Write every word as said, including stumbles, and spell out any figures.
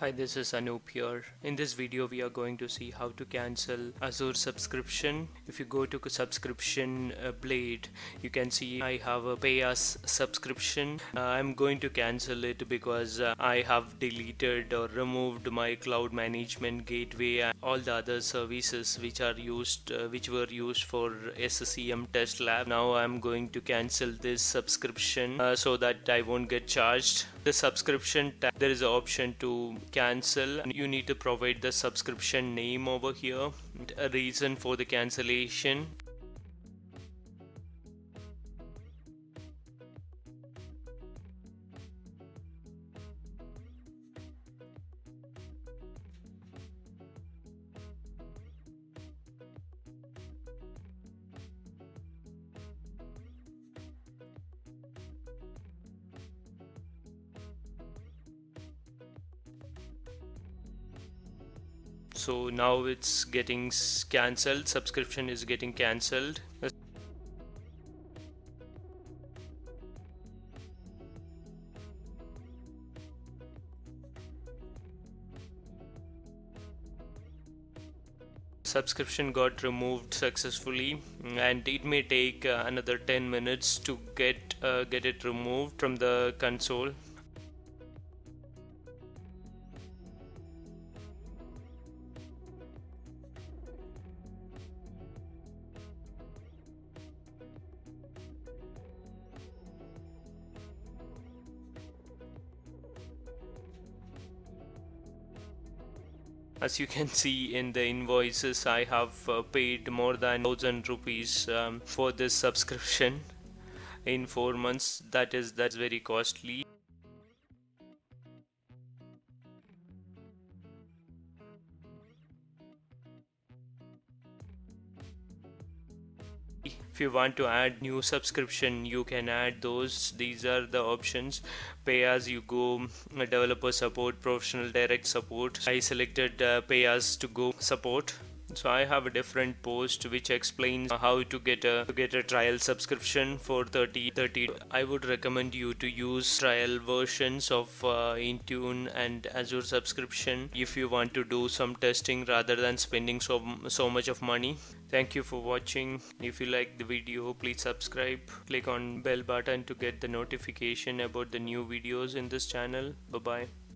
Hi, this is Anup here. In this video we are going to see how to cancel Azure subscription. If you go to subscription blade, you can see I have a pay us subscription. uh, I'm going to cancel it because uh, I have deleted or removed my cloud management gateway and all the other services which are used uh, which were used for S C C M test lab. Now I'm going to cancel this subscription uh, so that I won't get charged. The subscription tab, there is an option to cancel. You need to provide the subscription name over here, a reason for the cancellation. So now it's getting cancelled. Subscription is getting cancelled. Subscription got removed successfully, and it may take uh, another ten minutes to get uh, get it removed from the console. As you can see in the invoices, I have uh, paid more than one thousand rupees um, for this subscription in four months. That is that's very costly. If you want to add new subscription, you can add those. These are the options: pay as you go, developer support, professional direct support. I selected uh, pay as to go support. So I have a different post which explains how to get a to get a trial subscription for thirty thirty. I would recommend you to use trial versions of uh, Intune and Azure subscription if you want to do some testing rather than spending so so much of money. Thank you for watching. If you like the video, please subscribe. Click on bell button to get the notification about the new videos in this channel. Bye bye.